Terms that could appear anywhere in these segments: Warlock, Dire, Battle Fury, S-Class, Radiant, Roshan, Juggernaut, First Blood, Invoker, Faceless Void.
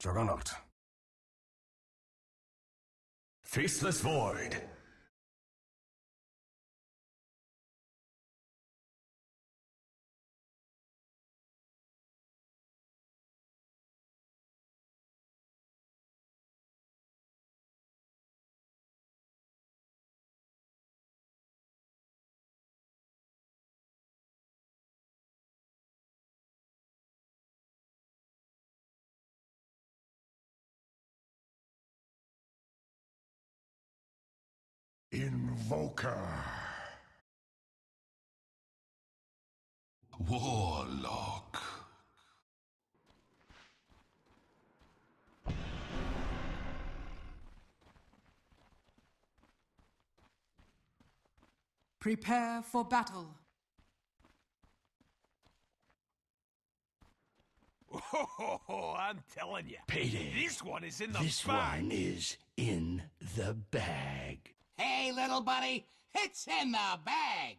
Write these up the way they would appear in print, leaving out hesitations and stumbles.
Juggernaut. Faceless Void. Invoker. Warlock. Prepare for battle. Oh, I'm telling you. Payday. This one is in the bag. This one is in the bag. Hey, little buddy, it's in the bag!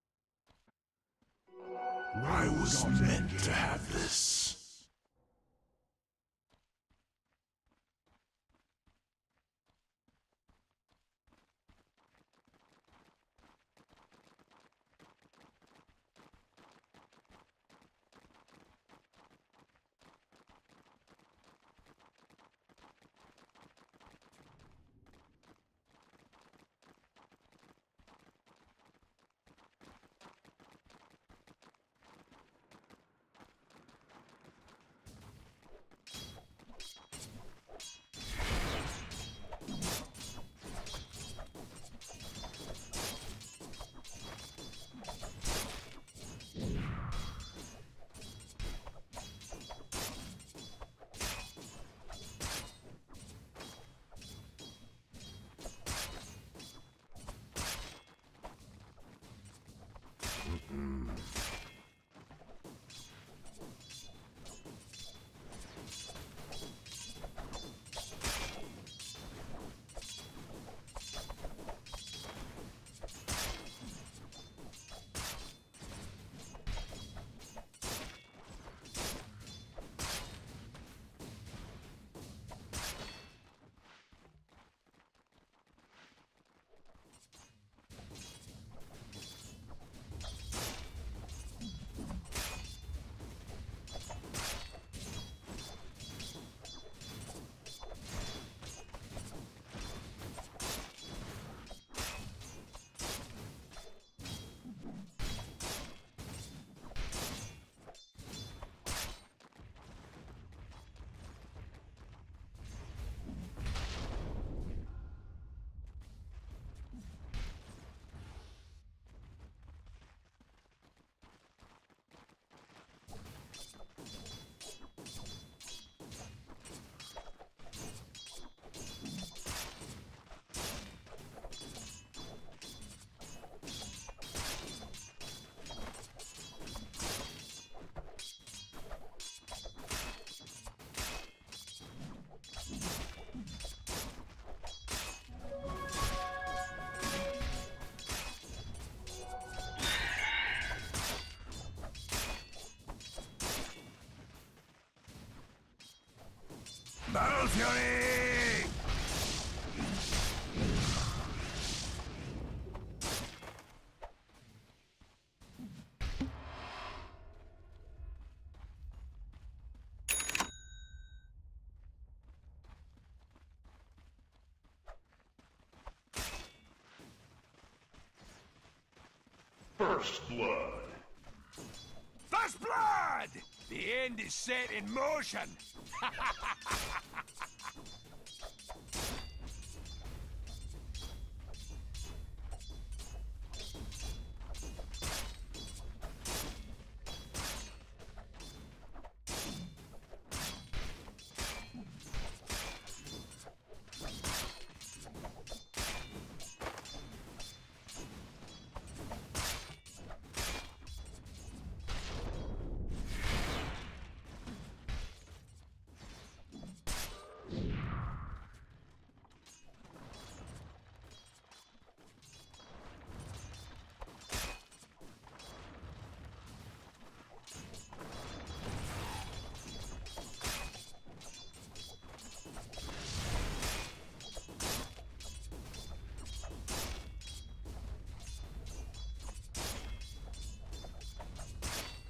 I was meant to have this. Battle Fury! First Blood. First Blood! The end is set in motion.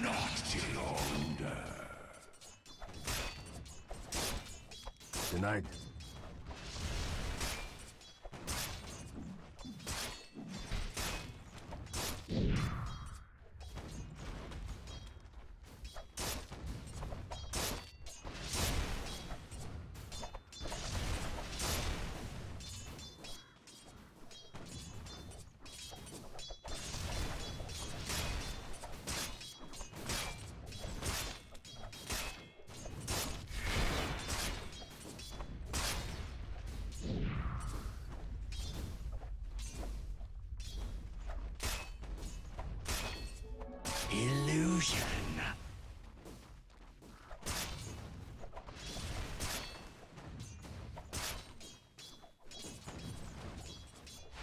Not till under. Tonight.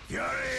Fury!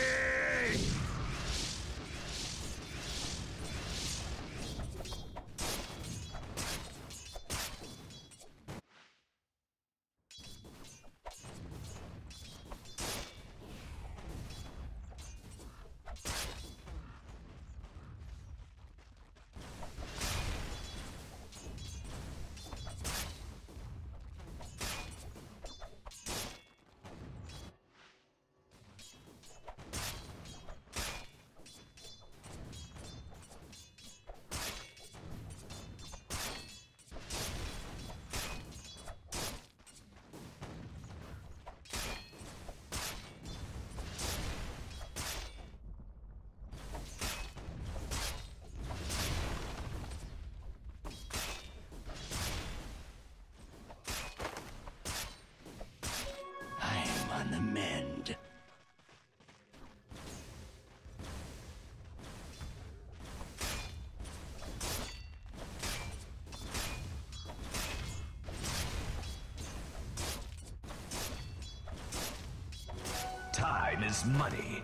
Time is money.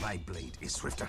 My blade is swifter.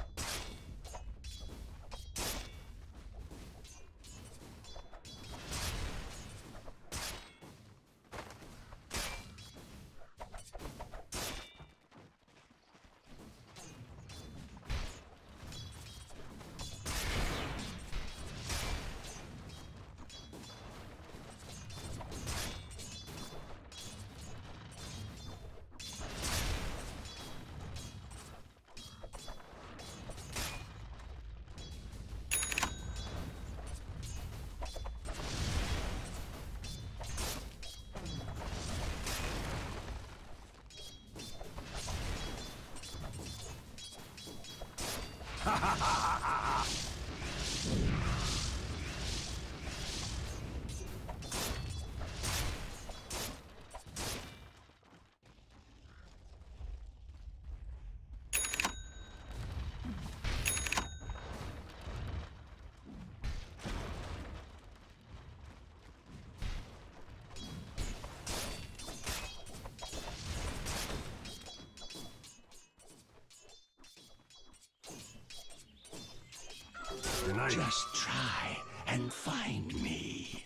That's the night. Just try and find me.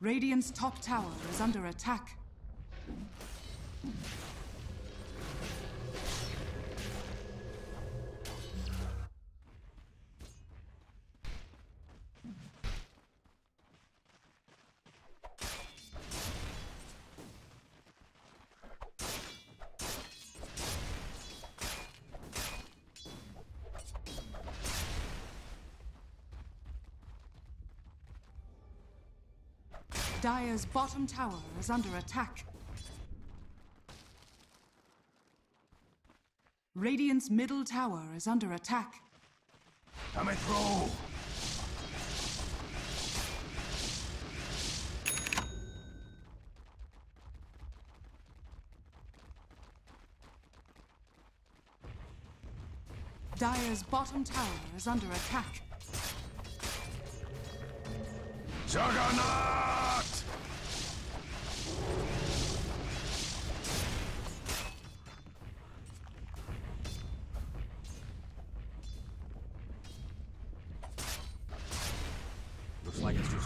Radiant's top tower is under attack. Dire's bottom tower is under attack. Radiant's middle tower is under attack. Come and roll. Dire's bottom tower is under attack. Juggernaut!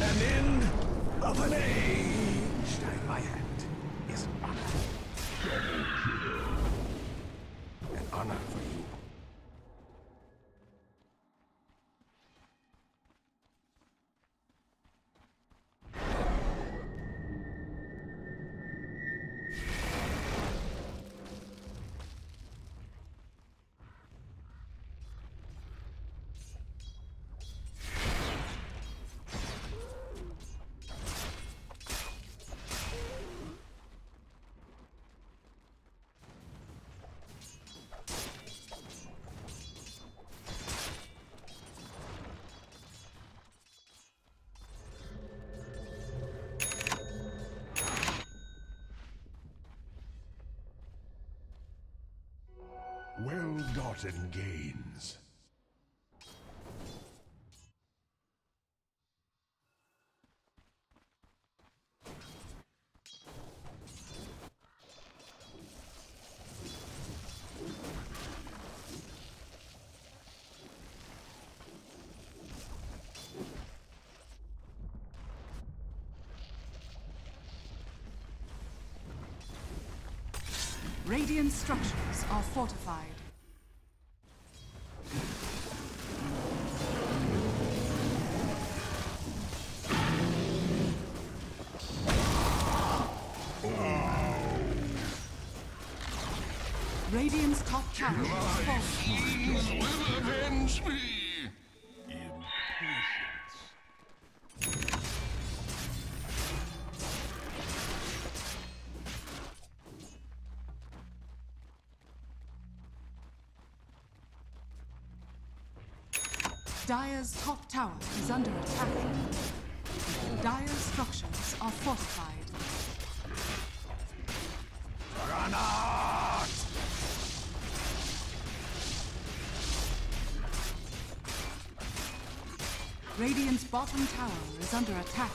An end of an age! And my hand is an honor. An honor for you. Well-gotten gains. Radiant structures are fortified. Radiant's top tower is falling. Life will avenge me! Impatience. Dire's top tower is under attack. Dire's structures are fortified. Run out! Radiant's bottom tower is under attack.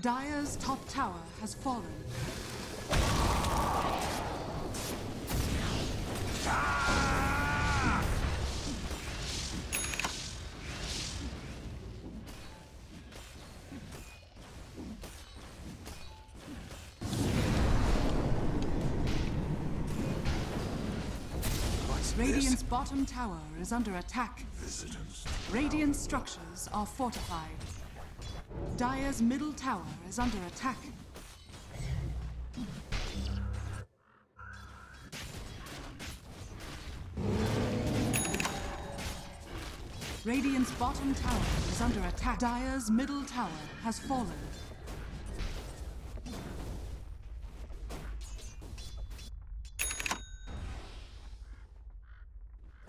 Dire's top tower has fallen. Ah! Radiant's bottom tower is under attack. Visitors. Radiant structures are fortified. Dire's middle tower is under attack. Radiant's bottom tower is under attack. Dire's middle tower has fallen.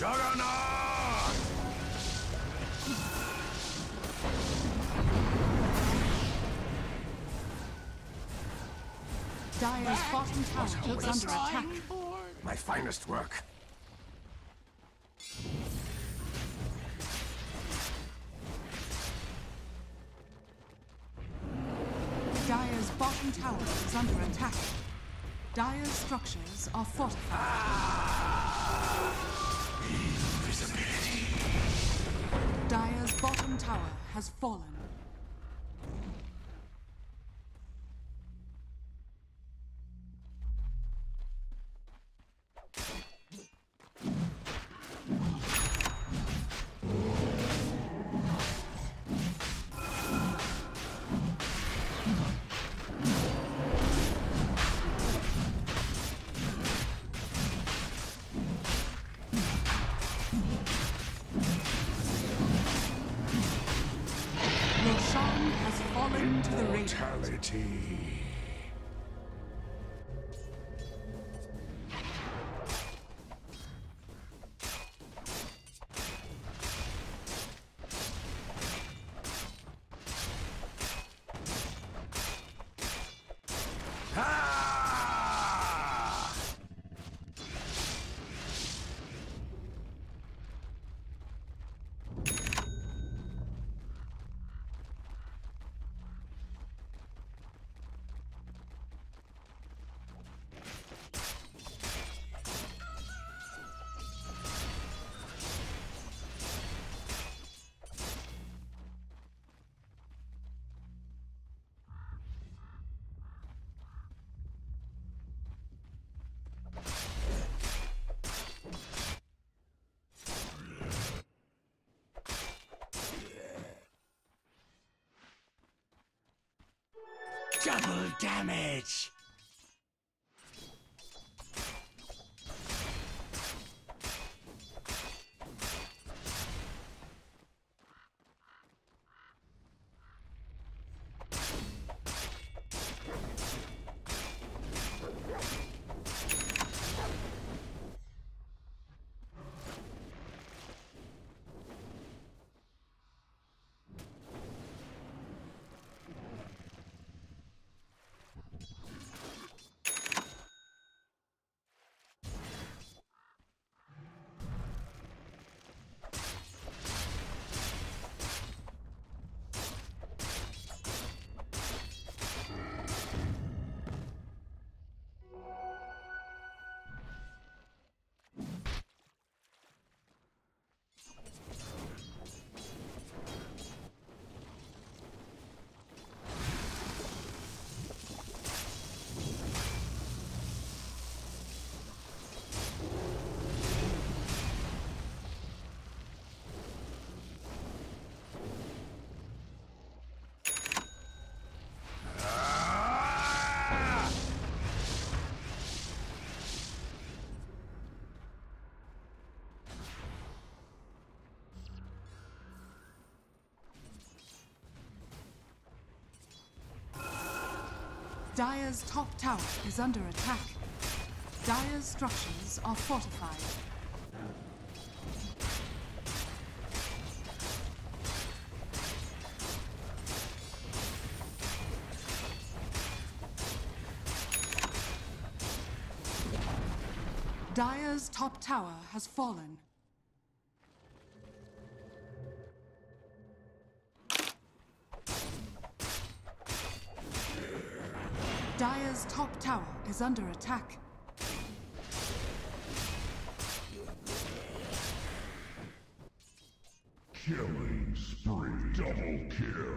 Juggernaut! Dire's bottom tower is under attack. My finest work. Dire's bottom tower is under attack. Dire's structures are fortified. Invisibility. Dire's bottom tower has fallen. Double damage! Dire's top tower is under attack. Dire's structures are fortified. Dire's top tower has fallen. Dire's top tower is under attack. Killing spree, double kill.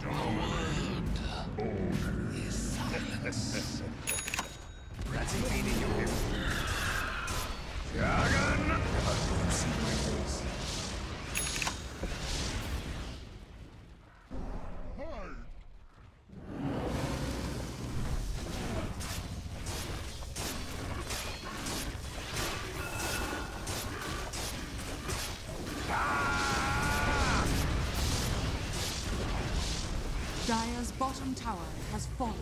The world is silence. defeated your enemy. Juggernaut! I've seen my face. Dire's bottom tower has fallen.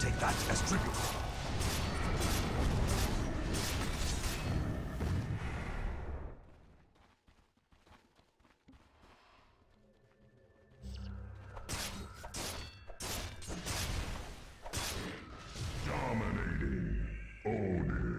Take that as tribute. Dominating ownage.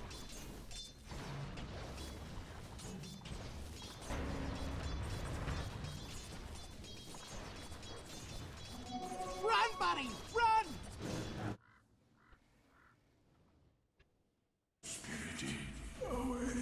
Run, buddy! Run! Spirited away.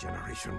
generation.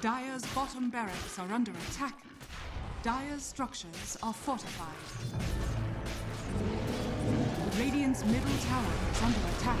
Dire's bottom barracks are under attack. Dire's structures are fortified. Radiant's middle tower is under attack.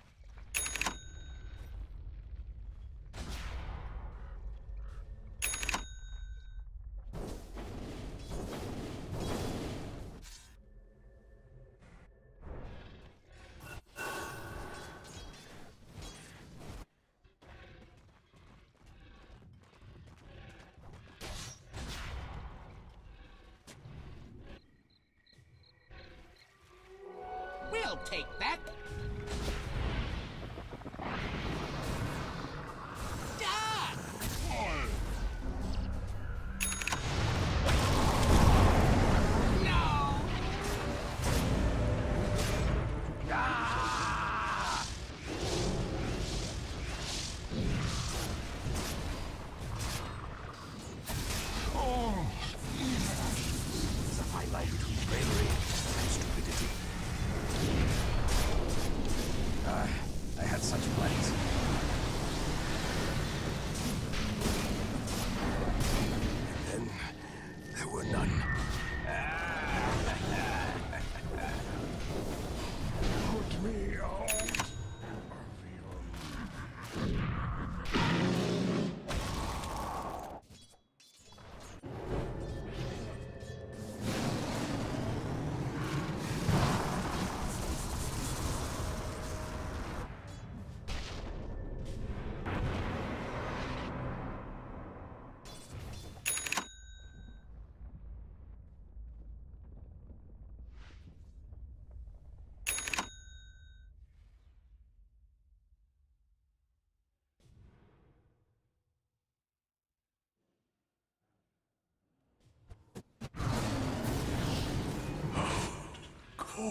Take that.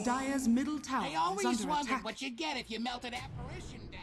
Dire's middle tower is under attack. I always wondered what you get if you melt an apparition down.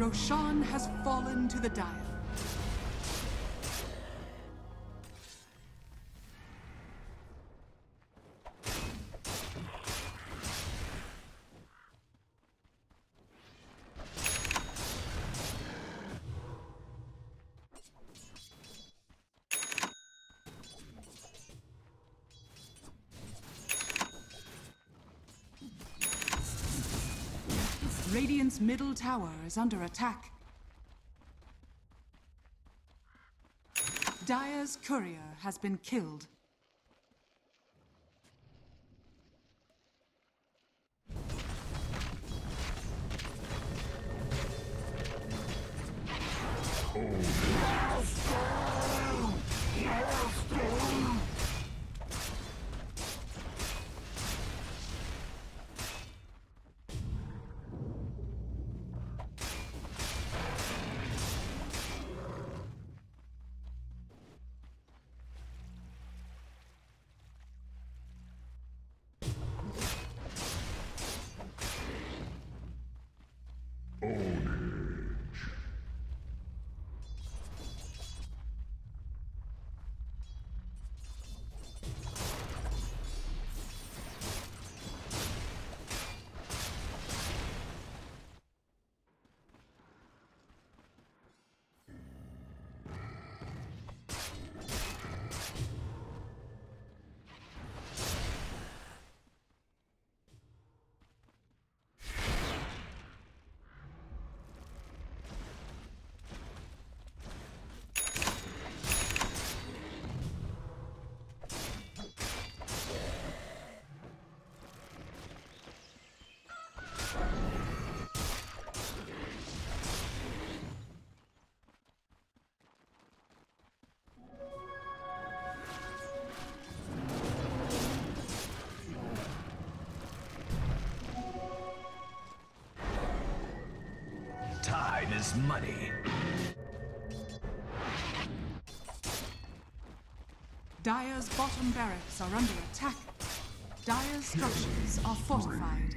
Roshan has fallen to the Dire. Radiant's middle tower is under attack. Dire's courier has been killed. Is money. Dire's bottom barracks are under attack. Dire's structures are fortified.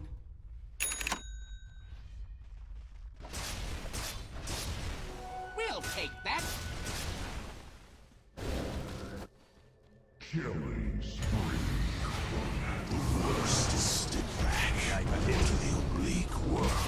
We'll take that. Killing spree. The worst is still back. I'm into the oblique world.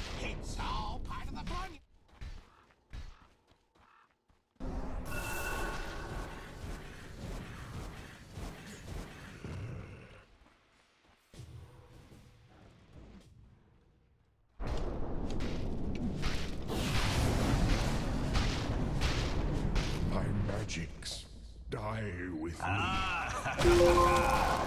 It's all part of the fun. Die with me. I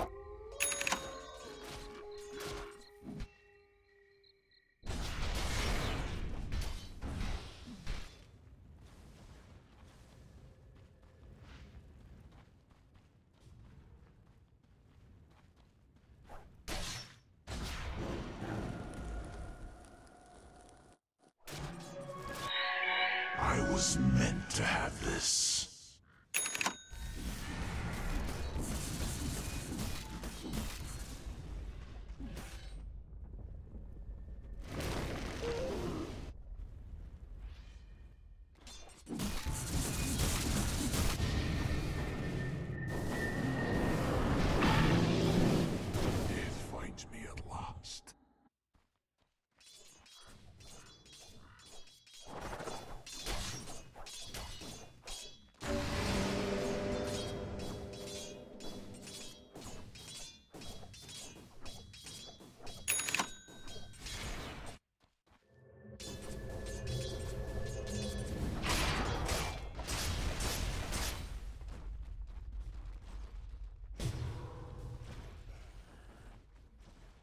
was meant to have this. Radiant's middle tower is under attack. Radiant's middle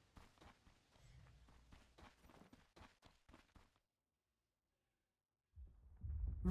Radiant's middle tower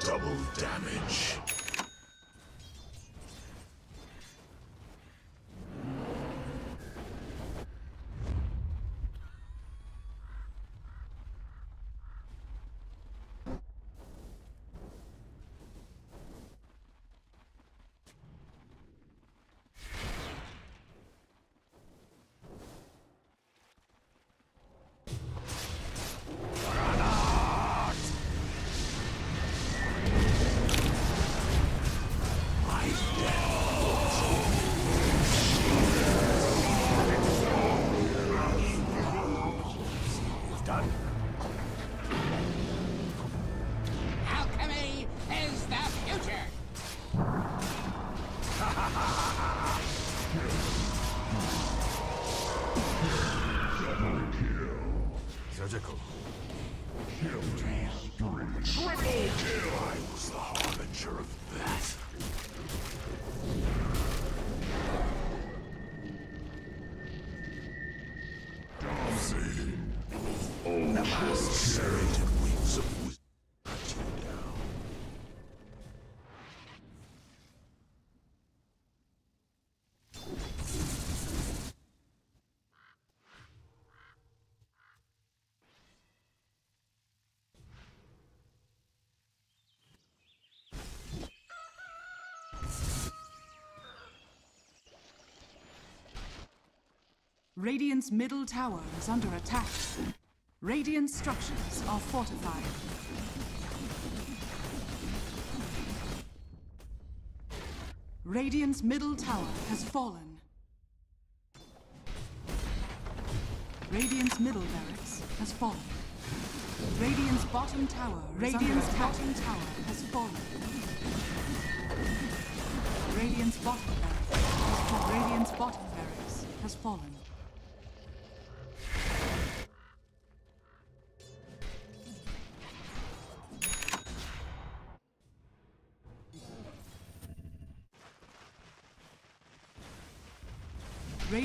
Double damage. Radiant's middle tower is under attack. Radiant structures are fortified. Radiant's middle tower has fallen. Radiant's middle barracks has fallen. Radiant's bottom tower has fallen. Radiant's bottom barracks has fallen. Radiant's bottom barracks has fallen.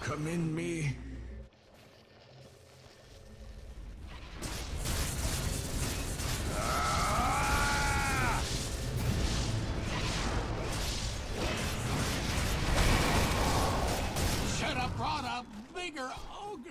Come in me. Should have brought a bigger ogre.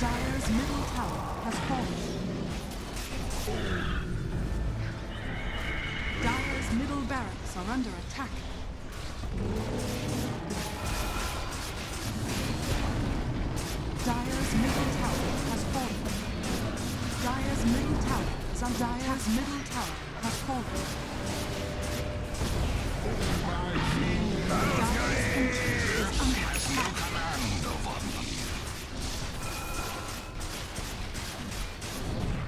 Dire's middle tower has fallen. Dire's middle barracks are under attack. Dire's middle tower has fallen. Dire's middle tower is under attack. Dire's middle tower has fallen. Dire's entrance is under attack.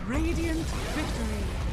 Radiant victory!